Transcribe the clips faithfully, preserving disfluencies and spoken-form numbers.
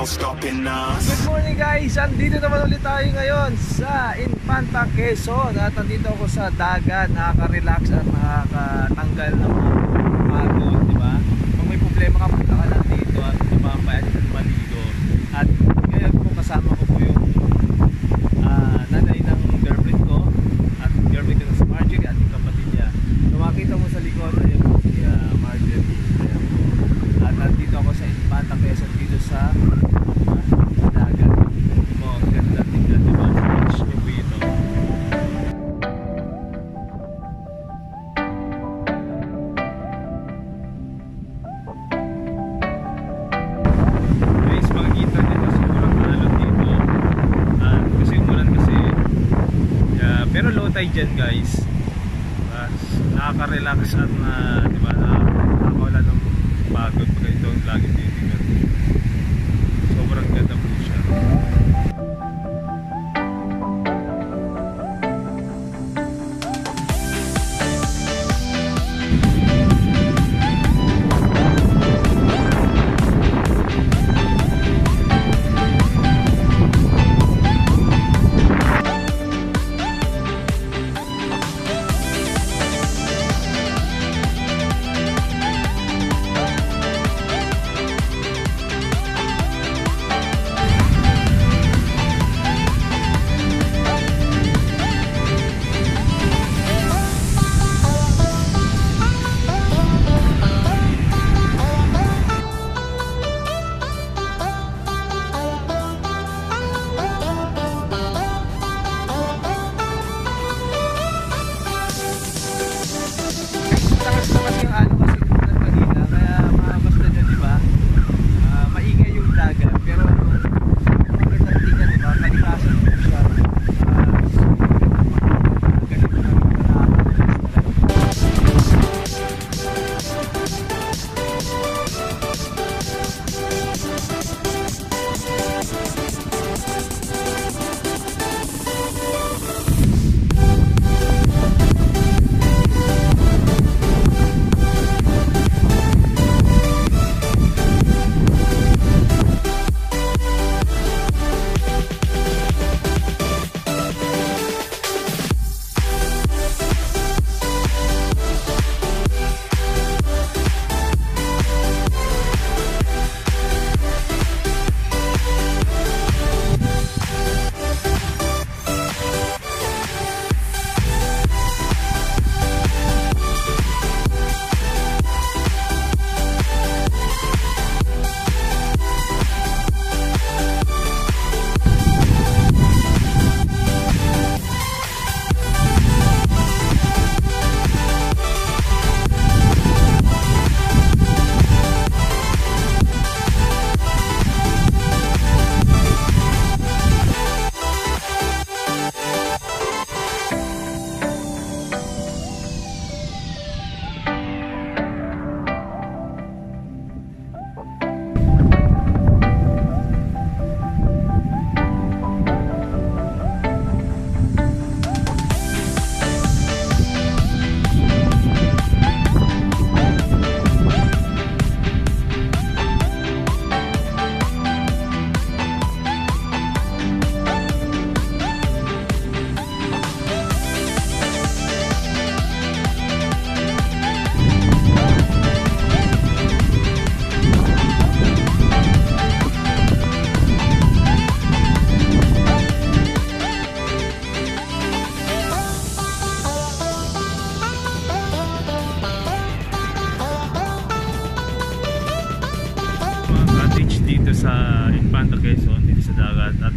no stopping us. Good morning guys! Andito naman ulit tayo ngayon sa Infanta Quezon. At andito ako sa dagat, nakaka-relax at nakakatanggal ng pagod, di ba? Kung may problema ka, punta ka lang dito at mababayad ka ng maligo. At ngayon po kasama ko po yung uh, nanay ng girlfriend ko at girlfriend ko na si Marjorie at yung kapatid niya. Kung makikita mo sa likod, ayun po si uh, Marjorie. At nandito ako sa Infanta Quezon, dito sa uh, dagat. O, oh, ganda tingnan, diba? Watch me po ito. Guys, makikita nito siguro ang alon dito. Uh, kasi umulan kasi. Uh, pero low tide dyan guys. Uh, Nakaka-relax at uh, diba, nakakawala ng pagod pag ito lagi tinitingnan. Sobrang ganda po siya.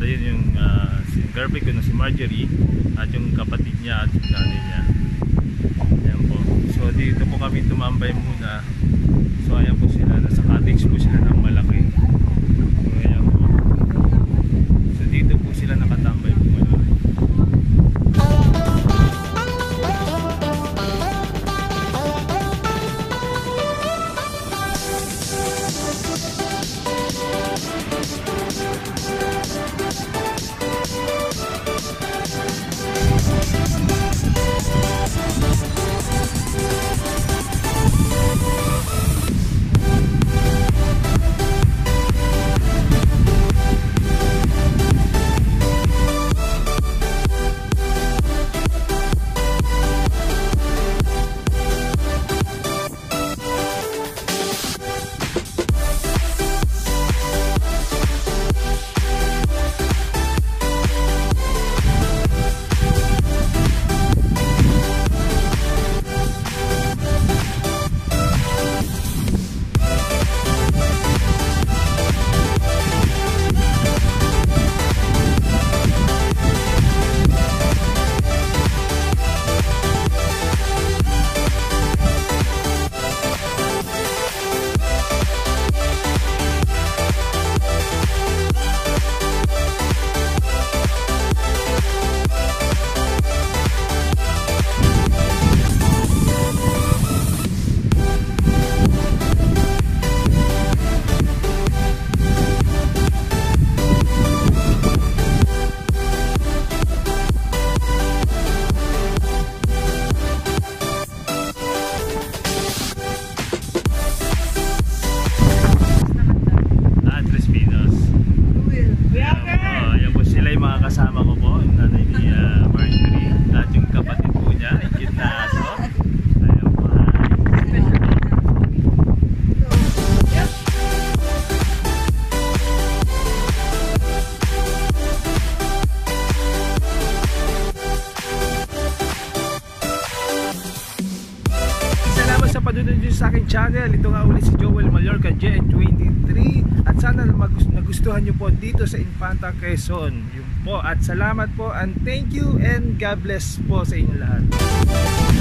Yung uh, si girlfriend ko na si Marjorie at yung kapatid niya at yung nanay niya. Ayan po. So dito po kami tumambay muna. So ayan po sila, nasa cottage po sila ng malaki. So ayan po. So dito po sila nakatambay po ngayon. panonood nyo sa akin channel. Ito nga ulit si Joel Mallorca, J M twenty-three. At sana nagustuhan nyo po dito sa Infanta Quezon. Yun po. At salamat po and thank you and God bless po sa inyo lahat.